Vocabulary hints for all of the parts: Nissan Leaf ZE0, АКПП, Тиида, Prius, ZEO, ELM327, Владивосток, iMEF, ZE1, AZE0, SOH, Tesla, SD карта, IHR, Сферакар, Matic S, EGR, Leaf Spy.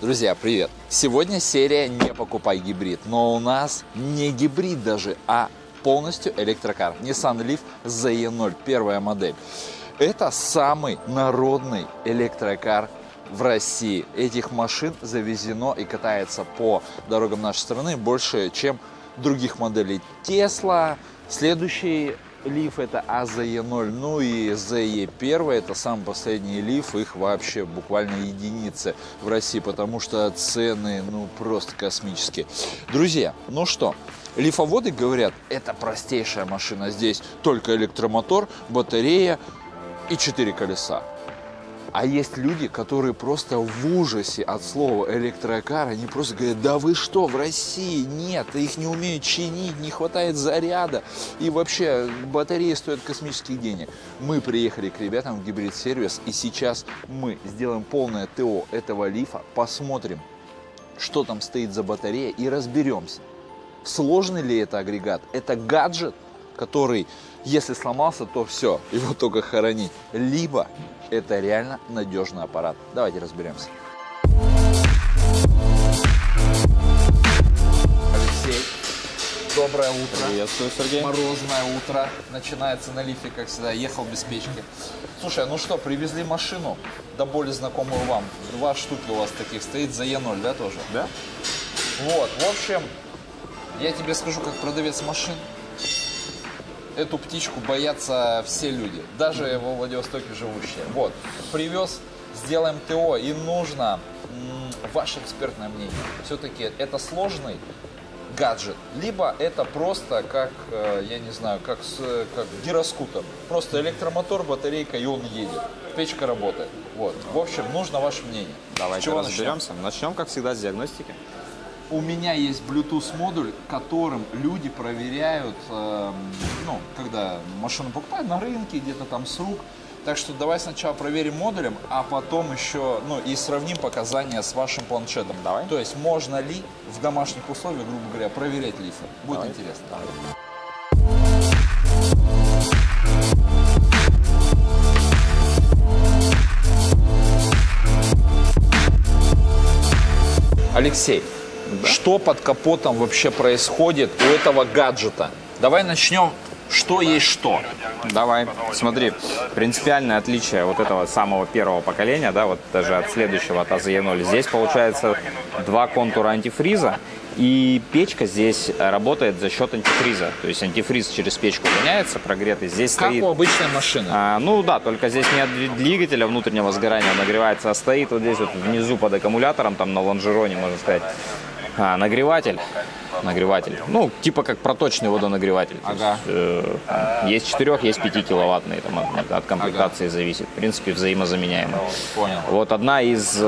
Друзья, привет! Сегодня серия «Не покупай гибрид», но у нас не гибрид даже, а полностью электрокар. Nissan Leaf ZE0, первая модель. Это самый народный электрокар в России. Этих машин завезено и катается по дорогам нашей страны больше, чем других моделей Tesla. Следующий Leaf это AZE0, ну и ZE1 это самый последний Leaf, их вообще буквально единицы в России, потому что цены ну просто космические. Друзья, ну что, лифоводы говорят, это простейшая машина, здесь только электромотор, батарея и 4 колеса. А есть люди, которые просто в ужасе от слова электрокар, они просто говорят, да вы что, в России нет, их не умеют чинить, не хватает заряда, и вообще батареи стоят космических денег. Мы приехали к ребятам в гибрид-сервис, и сейчас мы сделаем полное ТО этого Leaf'а, посмотрим, что там стоит за батарея, и разберемся, сложный ли это агрегат, это гаджет, который, если сломался, то все, его только хоронить, либо это реально надежный аппарат. Давайте разберемся. Алексей, доброе утро. Приветствую, Сергей. Морозное утро. Начинается на Лифе, как всегда, ехал без печки. Слушай, ну что, привезли машину, до боли знакомую вам. 2 штуки у вас таких стоит, за Е0, да, тоже? Да. Вот, в общем, я тебе скажу, как продавец машин. Эту птичку боятся все люди, даже во Владивостоке живущие. Вот, привез, сделаем ТО, и нужно ваше экспертное мнение. Все-таки это сложный гаджет, либо это просто как, я не знаю, как гироскутер. Просто электромотор, батарейка, и он едет. Печка работает. Вот, в общем, нужно ваше мнение. Давайте разберемся. Начнем, как всегда, с диагностики. У меня есть Bluetooth модуль, которым люди проверяют, ну, когда машину покупают на рынке, где-то там с рук. Так что давай сначала проверим модулем, а потом еще, ну, и сравним показания с вашим планшетом. Давай. То есть можно ли в домашних условиях, грубо говоря, проверять Leaf'ы. Будет давай. Интересно. Давай. Алексей. Да. Что под капотом вообще происходит у этого гаджета? Давай начнем, что есть что. Давай, смотри, принципиальное отличие вот этого самого первого поколения, да, вот даже от следующего, от AZE0. Здесь получается 2 контура антифриза, и печка здесь работает за счет антифриза. То есть антифриз через печку гоняется, прогретый. Здесь как стоит, у обычной машины. Ну да, только здесь не от двигателя внутреннего сгорания нагревается, а стоит вот здесь вот внизу под аккумулятором, там на лонжероне, можно сказать. Нагреватель, ну, типа как проточный водонагреватель. Ага. Есть 4, есть 5 киловаттные, там от комплектации зависит, в принципе, взаимозаменяемые. Понял. Вот одна из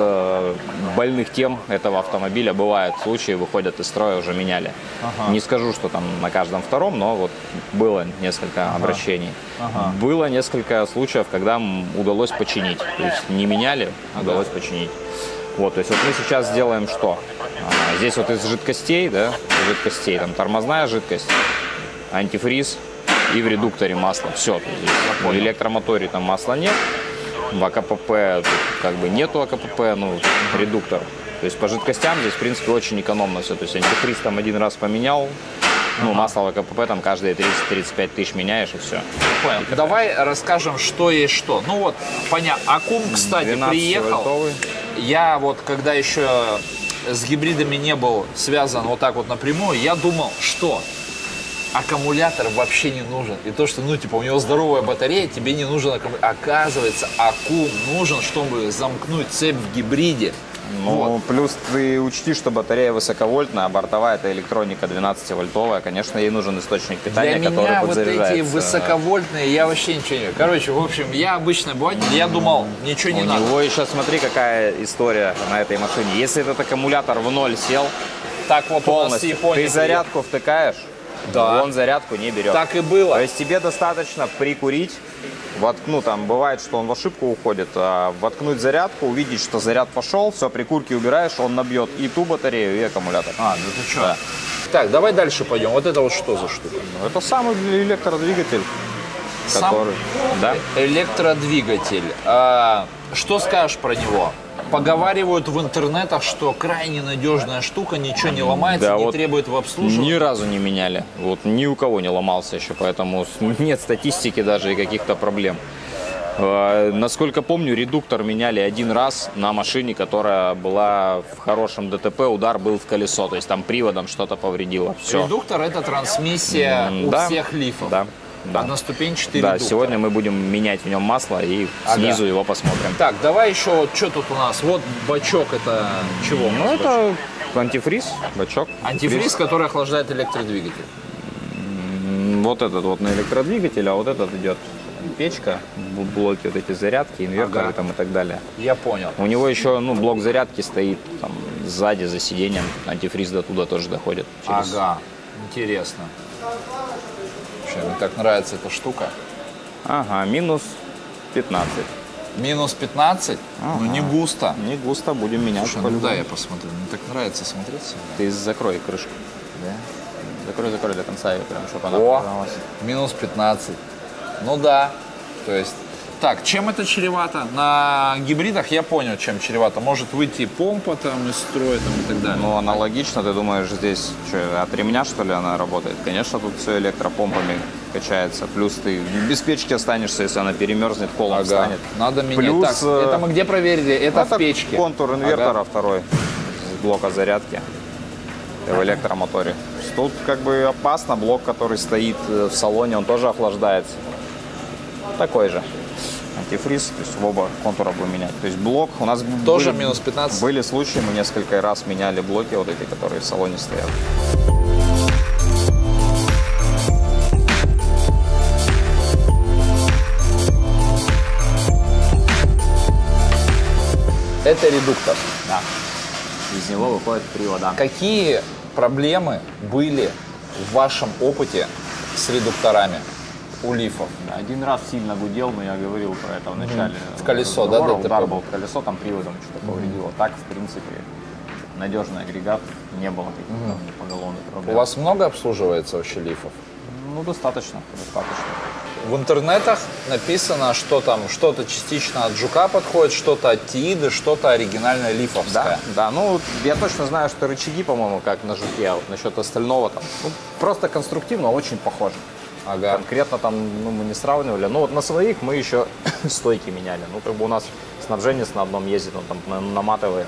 больных тем этого автомобиля, бывают случаи, выходят из строя, уже меняли. Ага. Не скажу, что там на каждом втором, но вот было несколько обращений. Ага. Было несколько случаев, когда удалось починить, то есть не меняли, удалось починить. Вот, то есть вот мы сейчас сделаем что? Здесь вот из жидкостей, да, там тормозная жидкость, антифриз и в редукторе масло. Все, в электромоторе там масла нет, в АКПП как бы нету АКПП, ну, редуктор. То есть по жидкостям здесь, в принципе, очень экономно все. То есть антифриз там 1 раз поменял, ну, масло в АКПП там каждые 30-35 тысяч меняешь, и все. Понял. Давай расскажем, что есть что. Ну вот, понятно, Аккум, кстати, приехал. Вольтовый. Я вот, когда еще с гибридами не был связан вот так вот напрямую, я думал, что аккумулятор вообще не нужен. И то, что, ну, типа, у него здоровая батарея, тебе не нужен аккумулятор. Оказывается, Аккум нужен, чтобы замкнуть цепь в гибриде. Ну, вот. Плюс ты учти, что батарея высоковольтная, а бортовая это электроника 12-вольтовая. Конечно, ей нужен источник питания, который подзаряжается. Для меня вот эти высоковольтные, я вообще ничего не... Короче, в общем, я обычный быватель, я думал, ничего не надо. У него еще, смотри, какая история на этой машине. Если этот аккумулятор в ноль сел, так вот полностью, ты зарядку втыкаешь, да. Он зарядку не берет. Так и было. То есть тебе достаточно прикурить. Воткну, там бывает, что он в ошибку уходит, воткнуть зарядку, увидеть, что заряд пошел, все, прикурки убираешь, он набьет и ту батарею, и аккумулятор. А, ну ты что? Да. Так, давай дальше пойдем. Вот это вот что за штука? Это самый электродвигатель, который... Да? Электродвигатель. Что скажешь про него? Поговаривают в интернетах, что крайне надежная штука, ничего не ломается, да, не вот требует в обслуживании. Ни разу не меняли, вот ни у кого не ломался еще, поэтому нет статистики даже и каких-то проблем. Насколько помню, редуктор меняли один раз на машине, которая была в хорошем ДТП, удар был в колесо, то есть там приводом что-то повредило. Все. Редуктор – это трансмиссия у всех лифов. Да. Да. Одноступенчатый редуктор. Сегодня мы будем менять в нем масло и снизу его посмотрим. Так, давай еще, вот, что тут у нас? Вот бачок, это чего? Ну, это антифриз, бачок. Антифриз, который охлаждает электродвигатель. Вот этот вот на электродвигатель, а вот этот идет печка, блоки вот эти зарядки, инверторы там и так далее. Я понял. У него еще блок зарядки стоит там, сзади за сиденьем, антифриз до туда тоже доходит. Через... Ага, интересно. Мне так нравится эта штука. Ага, минус 15. Минус 15? Ага. Ну, не густо. Не густо, будем менять. Слушай, ну да, я посмотрю. Мне так нравится смотреть всегда. Ты закрой крышку. Да? Закрой до конца ее, прям, чтобы она поднималась. Минус 15. Ну да. То есть... Так, чем это чревато? На гибридах я понял, чем чревато. Может выйти помпа там из строя там, и так далее. Ну, аналогично, ты думаешь, здесь что, от ремня, что ли, она работает? Конечно, тут все электропомпами качается. Плюс ты без печки останешься, если она перемерзнет, колом станет. Надо менять. Плюс... Так, это мы где проверили? Это в печке. Контур инвертора второй, с блока зарядки в электромоторе. Тут как бы опасно. Блок, который стоит в салоне, он тоже охлаждается. Такой же. Антифриз, то есть в оба контура будем менять. То есть блок у нас тоже минус 15. Были случаи, мы несколько раз меняли блоки, вот эти, которые в салоне стоят. Это редуктор. Да. Из него выходит привода. Какие проблемы были в вашем опыте с редукторами? У лифов. Один раз сильно гудел, но я говорил про это в начале. В колесо, да? Удар был в колесо, там приводом что-то повредило. Так, в принципе, надежный агрегат, не было каких-то поголовных проблем. У вас много обслуживается вообще лифов? Ну, достаточно, достаточно. В интернетах написано, что там что-то частично от Жука подходит, что-то от Тииды, что-то оригинальное лифовское. Да, ну я точно знаю, что рычаги, по-моему, как на Жуке, а вот насчет остального там просто конструктивно очень похоже. Ага. Конкретно там мы не сравнивали. Ну вот на своих мы еще стойки меняли. Ну как бы у нас снабженец на одном ездит, он там наматывает.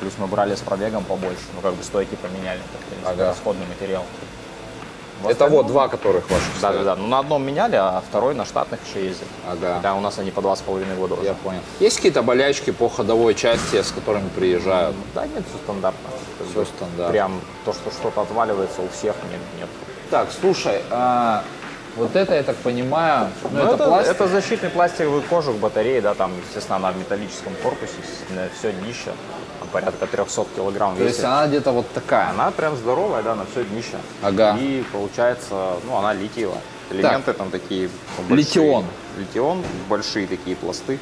Плюс мы брали с пробегом побольше. Ну как бы стойки поменяли. Расходный материал. Это вот два, которых ваших стоят. Да. Ну на одном меняли, а второй на штатных еще ездит. Ага. Да, у нас они по 2,5 года. Я понял. Есть какие-то болячки по ходовой части, с которыми приезжают? Да нет, все стандартно. Все стандартно. Прям то, что что-то отваливается у всех, нет. Так, слушай, вот это, я так понимаю, это защитный пластиковый кожух батареи, да, там, естественно, она в металлическом корпусе, все днище, порядка 300 килограмм весит. То есть она где-то вот такая? Она прям здоровая, да, на все днище. Ага. И получается, ну, она литиевая. Элементы так, там такие большие. Литион. Литион, большие такие пласты.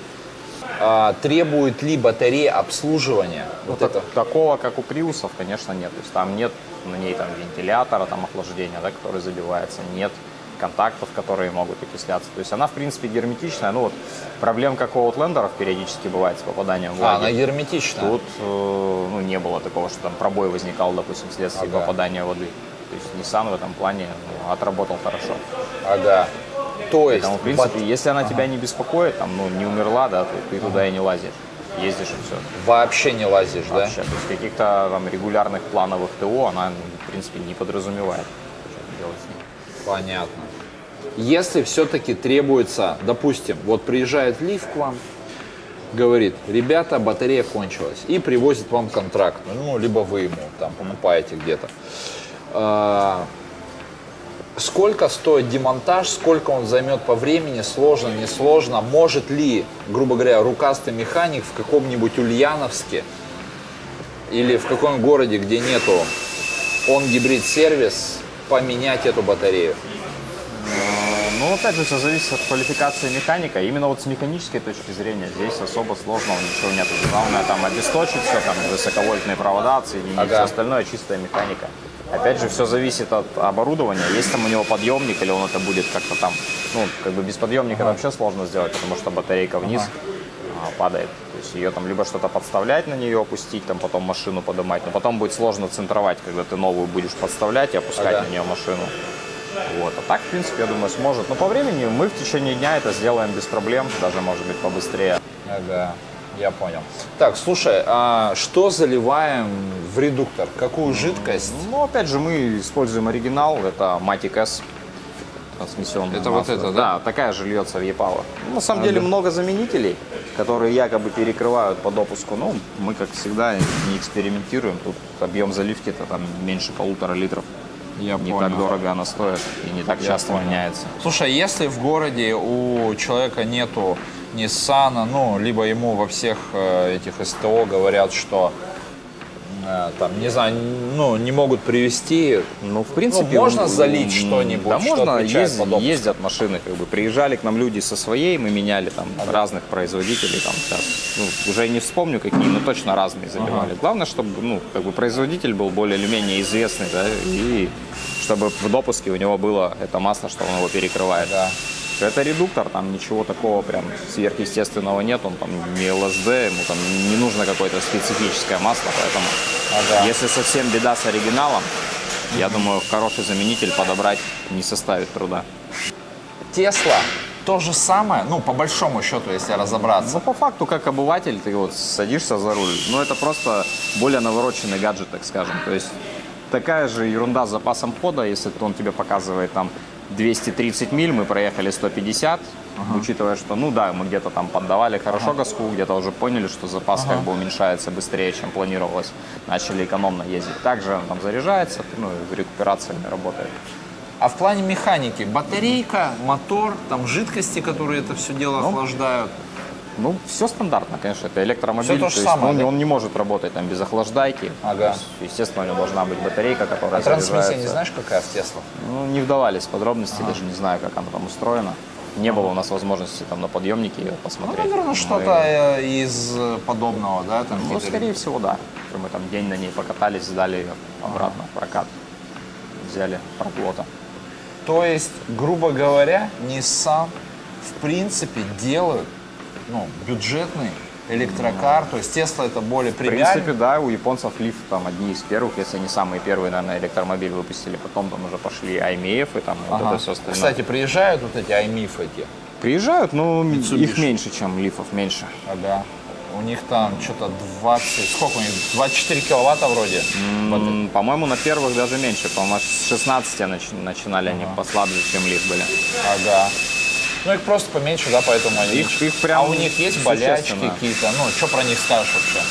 Требует ли батарея обслуживания? Вот это. Такого, как у Prius'ов, конечно, нет. То есть там нет на ней там вентилятора, там охлаждения, да, который забивается, нет контактов, которые могут окисляться. То есть она, в принципе, герметичная. Ну вот проблем, как у аутлендеров периодически бывает с попаданием влаги. Она герметичная. Тут ну, не было такого, что там пробой возникал, допустим, вследствие попадания воды. То есть Nissan в этом плане отработал хорошо. Ага. То есть, поэтому, в принципе, если она тебя не беспокоит, там, ну, не умерла, да, ты туда и не лазишь, ездишь и все. Вообще не лазишь, вообще. Да? То есть каких-то там регулярных плановых ТО она, в принципе, не подразумевает. Делать с ней. Понятно. Если все-таки требуется, допустим, вот приезжает Leaf к вам, говорит, ребята, батарея кончилась, и привозит вам контракт, ну, либо вы ему там покупаете где-то. Сколько стоит демонтаж, сколько он займет по времени, сложно, несложно? Может ли, грубо говоря, рукастый механик в каком-нибудь Ульяновске или в каком городе, где нету он-гибрид-сервис, поменять эту батарею? Ну, опять же, все зависит от квалификации механика. Именно вот с механической точки зрения здесь особо сложного ничего нет. Главное там обесточить все, там высоковольтные провода, соединить, все остальное чистая механика. Опять же, все зависит от оборудования. Есть там у него подъемник, или он это будет как-то там, ну, как бы без подъемника вообще сложно сделать, потому что батарейка вниз. падает. То есть ее там либо что-то подставлять на нее, опустить, там потом машину поднимать, но потом будет сложно центровать, когда ты новую будешь подставлять и опускать на нее машину. Вот. А так, в принципе, я думаю, сможет. Но по времени мы в течение дня это сделаем без проблем, даже, может быть, побыстрее. Ага, я понял. Так, слушай, а что заливаем в редуктор? Какую жидкость? Ну, опять же, мы используем оригинал, это Matic S. Трансмиссионное это масло. Вот это, да? Да, такая же льется в E-Power. На самом деле много заменителей, которые якобы перекрывают по допуску. Ну, мы, как всегда, не экспериментируем. Тут объем заливки-то там меньше 1,5 литров. Я не понял. Так дорого она стоит и не так часто меняется. Слушай, если в городе у человека нету Nissan, ну, либо ему во всех этих СТО говорят, что там, не знаю, ну, не могут привезти. Ну, в принципе, ну, можно залить что-нибудь. Да, что можно, ездят машины, как бы приезжали к нам люди со своей, мы меняли там разных производителей, там сейчас, ну, уже не вспомню какие, но точно разные заливали. Главное, чтобы, ну, как бы производитель был более или менее известный, да, и чтобы в допуске у него было это масло, что он его перекрывает. Да. Это редуктор, там ничего такого прям сверхъестественного нет, он там не ЛСД, ему там не нужно какое-то специфическое масло, поэтому если совсем беда с оригиналом, я думаю, хороший заменитель подобрать не составит труда. Tesla то же самое, ну, по большому счету, если разобраться. Ну, по факту, как обыватель, ты вот садишься за руль, ну, это просто более навороченный гаджет, так скажем, то есть такая же ерунда с запасом хода, если он тебе показывает там 230 миль, мы проехали 150, учитывая, что, ну да, мы где-то там поддавали хорошо газку, где-то уже поняли, что запас как бы уменьшается быстрее, чем планировалось, начали экономно ездить. Также он там заряжается, ну, рекуперация работает. А в плане механики, батарейка, мотор, там жидкости, которые это все дело охлаждают? Ну, все стандартно, конечно, это электромобиль, то есть он не может работать там без охлаждайки, есть, естественно, у него должна быть батарейка, которая заряжается. Трансмиссия не знаешь, какая в Tesla? Ну, не вдавались в подробности, даже не знаю, как она там устроена. Не было у нас возможности там на подъемнике ее посмотреть. Ну, наверное, что-то из подобного, да? Там, ну, скорее всего, да. Мы там день на ней покатались, сдали ее обратно в прокат, взяли проплота. То есть, грубо говоря, Nissan в принципе делают, ну, бюджетный электрокар, то есть Tesla это более премиальный. В принципе, да, у японцев Leaf там одни из первых, если не самые первые, наверное, электромобиль выпустили, потом там уже пошли iMEF и там вот это все остальное. Кстати, приезжают вот эти iMEF эти? Приезжают, но их меньше, чем Leaf'ов, меньше. Ага. У них там что-то 20, сколько у них, 24 киловатта вроде? По-моему, на первых даже меньше, по-моему, с 16 начинали они послабже, чем Leaf были. Ага. Ну, их просто поменьше, да, поэтому они... Их прям у них есть болячки какие-то? Ну, что про них скажешь вообще?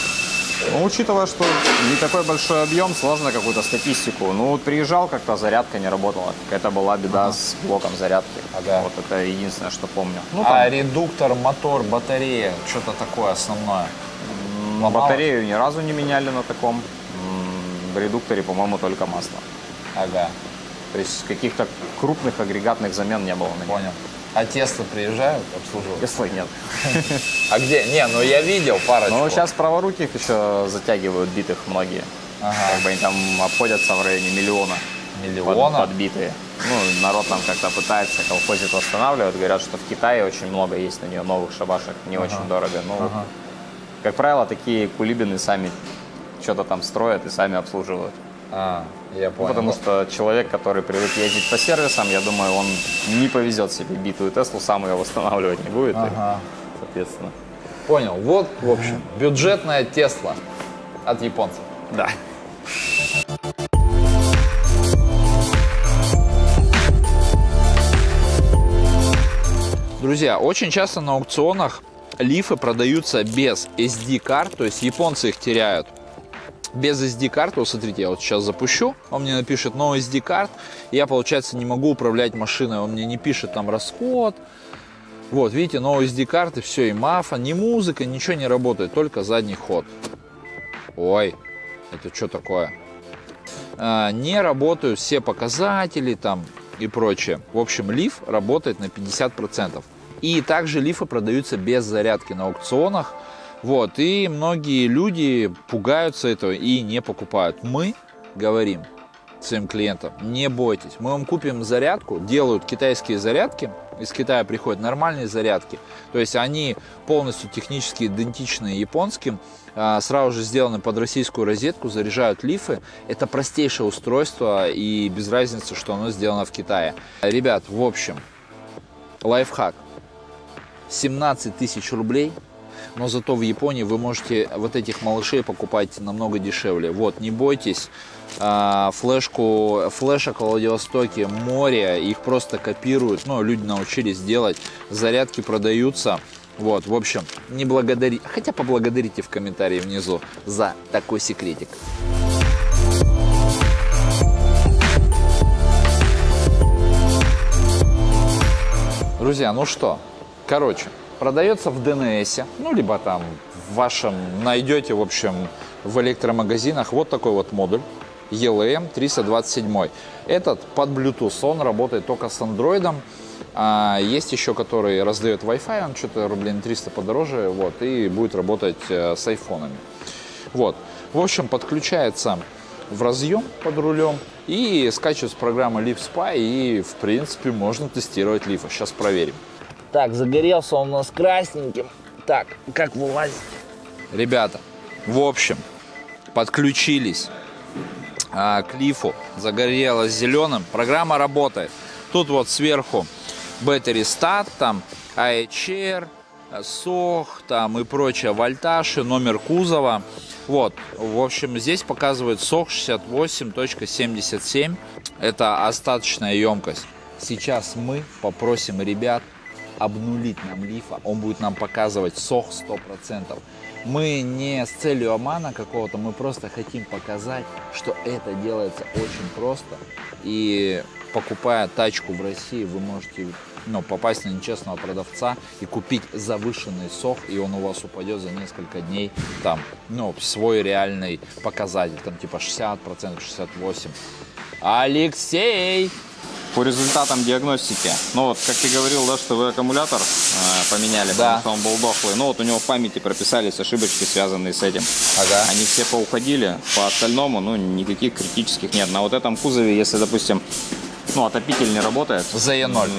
Ну, учитывая, что не такой большой объем, сложно какую-то статистику. Ну, вот приезжал, как-то зарядка не работала. Это была беда с блоком зарядки. Вот это единственное, что помню. Ну, там... А редуктор, мотор, батарея, что-то такое основное? Батарею ни разу не меняли на таком. В редукторе, по-моему, только масло. Ага. То есть каких-то крупных агрегатных замен не было на них. Понял. А Tesla приезжают, обслуживают? Tesla нет. А где? Не, ну я видел парочку. Ну, сейчас праворуких еще затягивают битых многие. Как бы они там обходятся в районе миллиона. Миллиона? Подбитые. Ну, народ там как-то пытается, колхозит, восстанавливают. Говорят, что в Китае очень много есть на нее новых шабашек, не очень дорого. Ну, как правило, такие кулибины сами что-то там строят и сами обслуживают. Я понял. Потому что человек, который привык ездить по сервисам, я думаю, он не повезет себе битую Теслу, сам ее восстанавливать не будет, и, соответственно. Понял. Вот, в общем, бюджетная Тесла от японцев. Да. Друзья, очень часто на аукционах Leaf'ы продаются без SD карт, то есть японцы их теряют. Без SD-карты, вот смотрите, я вот сейчас запущу, он мне напишет «No SD-карт», я, получается, не могу управлять машиной, он мне не пишет там расход. Вот, видите, «No SD-карты», все, и мафа, ни музыка, ничего не работает, только задний ход. Ой, это что такое? Не работают все показатели там и прочее. В общем, Leaf работает на 50%. И также Leaf'ы продаются без зарядки на аукционах. Вот, и многие люди пугаются этого и не покупают. Мы говорим, своим клиентам, не бойтесь. Мы вам купим зарядку, делают китайские зарядки, из Китая приходят нормальные зарядки, то есть они полностью технически идентичны японским, сразу же сделаны под российскую розетку, заряжают лифы. Это простейшее устройство и без разницы, что оно сделано в Китае. Ребят, в общем, лайфхак. 17 тысяч рублей, но зато в Японии вы можете вот этих малышей покупать намного дешевле. Вот, не бойтесь, флешек в Владивостоке море, их просто копируют, ну, люди научились делать, зарядки продаются. Вот, в общем, не благодарите, хотя поблагодарите в комментарии внизу за такой секретик. Друзья, ну что, короче, продается в ДНСе, ну, либо там в вашем, найдете, в общем, в электромагазинах вот такой вот модуль ELM327. Этот под Bluetooth, он работает только с Android. А есть еще, который раздает Wi-Fi, он что-то рублей 300 подороже, вот, и будет работать с айфонами. Вот, в общем, подключается в разъем под рулем и скачивается программа Leaf Spy, и, в принципе, можно тестировать лифа. Сейчас проверим. Так, загорелся он у нас красненьким. Так, как вылазить? Ребята, в общем, подключились к лифу, загорелось зеленым, программа работает. Тут вот сверху battery stat, там IHR, SOH, там и прочее, вольтаж, номер кузова. Вот, в общем, здесь показывает SOH 68.77. Это остаточная емкость. Сейчас мы попросим ребят обнулить нам лифа. Он будет нам показывать SOH 100%. Мы не с целью обмана какого-то, мы просто хотим показать, что это делается очень просто. И покупая тачку в России, вы можете, ну, попасть на нечестного продавца и купить завышенный SOH, и он у вас упадет за несколько дней, там, ну, свой реальный показатель, там, типа 60%, 68%. Алексей! По результатам диагностики, ну вот, как ты говорил, да, что вы аккумулятор поменяли, да, потому что он был дохлый, ну вот у него в памяти прописались ошибочки, связанные с этим. Ага. Они все поуходили, по остальному, ну, никаких критических нет. На вот этом кузове, если, допустим, ну, отопитель не работает, ZE0.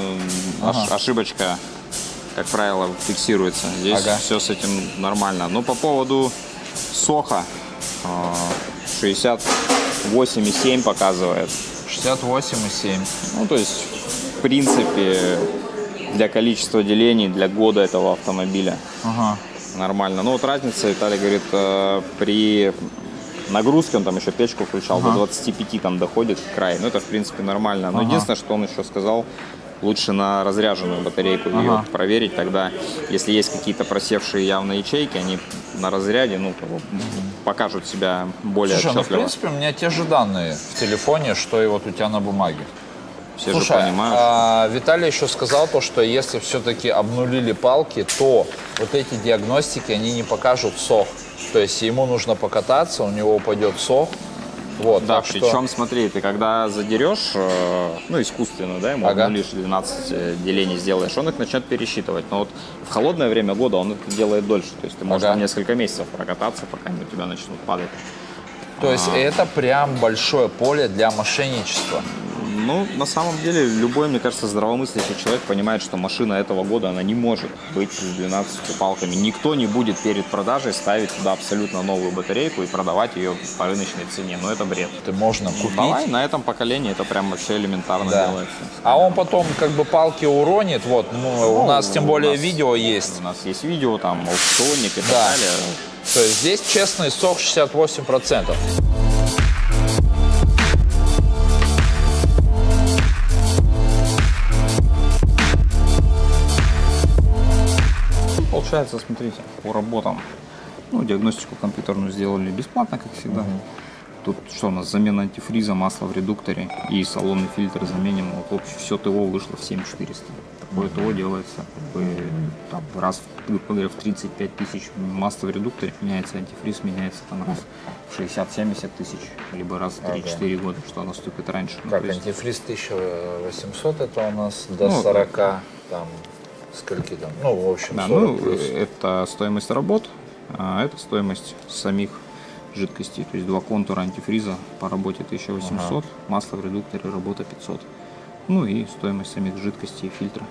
Ага. Ошибочка, как правило, фиксируется. Здесь ага, все с этим нормально. Но по поводу SOH 68,7 показывает. 68,7. Ну, то есть, в принципе, для количества делений, для года этого автомобиля ага, нормально. Ну, вот разница, Виталий говорит, при нагрузке, он там еще печку включал, ага, до 25 там доходит край. Ну, это, в принципе, нормально. Но ага, единственное, что он еще сказал, лучше на разряженную батарейку ага, ее проверить. Тогда, если есть какие-то просевшие явные ячейки, они на разряде, ну, покажут себя более отчетливо. Слушай, ну, в принципе, у меня те же данные в телефоне, что и вот у тебя на бумаге. Все Слушай, же понимаешь. Виталий еще сказал то, что если все-таки обнулили палки, то вот эти диагностики, они не покажут SOH. То есть ему нужно покататься, у него упадет SOH. Вот, да, причем, что... смотри, ты когда задерешь, ну, искусственно, да, ему ага, лишь 12 делений сделаешь, он их начнет пересчитывать. Но вот в холодное время года он это делает дольше. То есть ты можешь ага, несколько месяцев прокататься, пока они у тебя начнут падать. То есть это прям большое поле для мошенничества. Ну, на самом деле, любой, мне кажется, здравомыслящий человек понимает, что машина этого года, она не может быть с 12 палками. Никто не будет перед продажей ставить туда абсолютно новую батарейку и продавать ее по рыночной цене. Но это бред. Это можно купить. Давай, на этом поколении это прям вообще элементарно да, делается. А он потом как бы палки уронит. Вот, ну, у нас тем более видео есть. У нас есть видео, там, аукционник и да, так далее. То есть здесь честный сок 68%. Получается, смотрите, по работам, ну, диагностику компьютерную сделали бесплатно, как всегда. Угу. Тут что у нас, замена антифриза, масла в редукторе и салонный фильтр заменим. Вот, в общем, все ТО вышло в 7400. Такое ТО делается там, раз в 35 тысяч масло в редукторе, меняется антифриз, меняется там раз в 60-70 тысяч, либо раз в 3-4 года, что наступит раньше. Как, ну, есть... антифриз 1800, это у нас до, ну, 40, да, там... Скольки там? Ну, в общем, да, 40 плюс. Это стоимость работ, а это стоимость самих жидкости, то есть два контура антифриза по работе 1800, масло в редукторе работа 500. Ну и стоимость самих жидкостей и фильтра.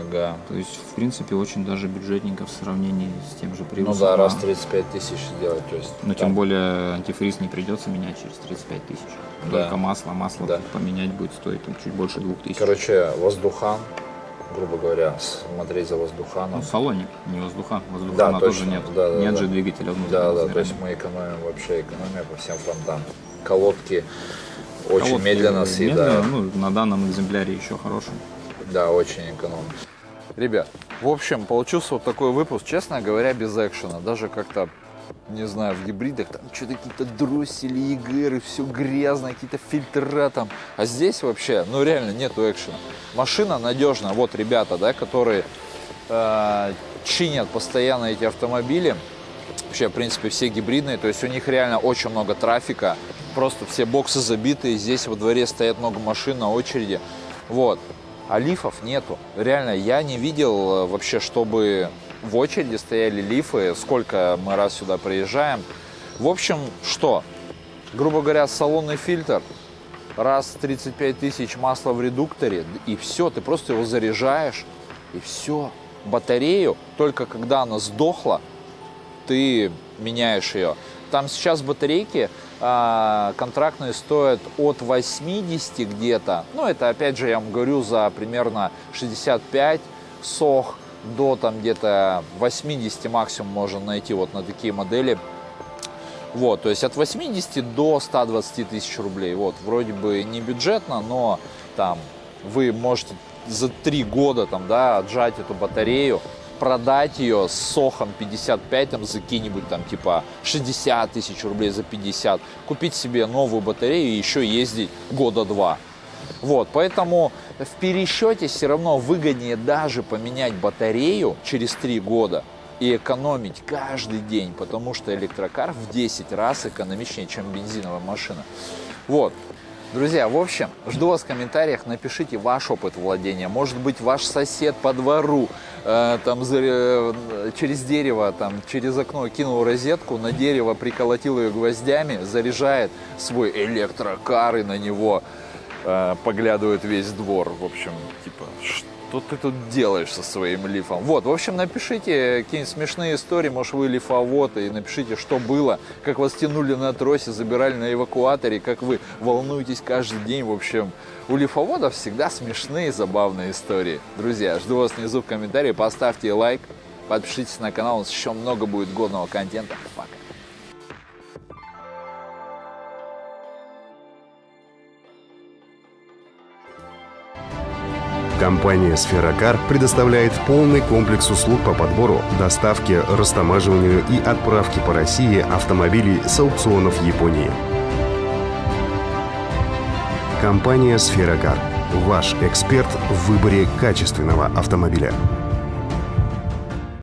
Ага. То есть, в принципе, очень даже бюджетненько в сравнении с тем же Prius. Ну да, раз 35 тысяч сделать. То есть, но там... тем более антифриз не придется менять через 35 тысяч. Да. Только масло да. Поменять будет стоить там, чуть больше 2000. Короче, воздухан, грубо говоря, смотреть за воздуханом. Ну, салоник, не воздухан, воздухана да, тоже нет. Да, да, нет да, же да. Двигателя внутреннего сгорания. То есть мы экономим, вообще экономия по всем фронтам. Колодки очень колодки медленно съедают. Ну, на данном экземпляре еще хорошим. Да, очень экономно. Ребят, в общем, получился вот такой выпуск, честно говоря, без экшена. Даже как-то, не знаю, в гибридах там что-то какие-то дроссели, EGR, и все грязно, какие-то фильтра там. А здесь вообще, ну реально нету экшена. Машина надежна. Вот ребята, да, которые чинят постоянно эти автомобили. Вообще, в принципе, все гибридные. То есть у них реально очень много трафика. Просто все боксы забиты. Здесь во дворе стоят много машин на очереди. Вот. А лифов нету. Реально, я не видел вообще, чтобы в очереди стояли лифы, сколько мы раз сюда приезжаем. В общем, что? Грубо говоря, салонный фильтр, раз 35 тысяч масла в редукторе, и все, ты просто его заряжаешь, и все. Батарею, только когда она сдохла, ты меняешь ее. Там сейчас батарейки контрактные стоят от 80 где-то. Ну, это, опять же, я вам говорю, за примерно 65 SOH до там где-то 80 максимум можно найти вот на такие модели. Вот, то есть от 80 до 120 тысяч рублей. Вот, вроде бы не бюджетно, но там вы можете за 3 года там, да, отжать эту батарею, продать ее с сохом 55 там, за какие-нибудь там типа 60 тысяч рублей, за 50, купить себе новую батарею и еще ездить года два. Вот, поэтому в пересчете все равно выгоднее даже поменять батарею через 3 года и экономить каждый день, потому что электрокар в 10 раз экономичнее, чем бензиновая машина. Вот. Друзья, в общем, жду вас в комментариях, напишите ваш опыт владения. Может быть, ваш сосед по двору там, через дерево, там, через окно кинул розетку, на дерево приколотил ее гвоздями, заряжает свой электрокар и на него поглядывает весь двор. В общем, типа, что ты тут делаешь со своим лифом? Вот, в общем, напишите какие-нибудь смешные истории, может, вы лифовод, и напишите, что было, как вас тянули на тросе, забирали на эвакуаторе, как вы волнуетесь каждый день. В общем, у лифоводов всегда смешные, забавные истории. Друзья, жду вас внизу в комментариях, поставьте лайк, подпишитесь на канал, у нас еще много будет годного контента. Пока! Компания «Сферакар» предоставляет полный комплекс услуг по подбору, доставке, растамаживанию и отправке по России автомобилей с аукционов Японии. Компания «Сферакар» – ваш эксперт в выборе качественного автомобиля.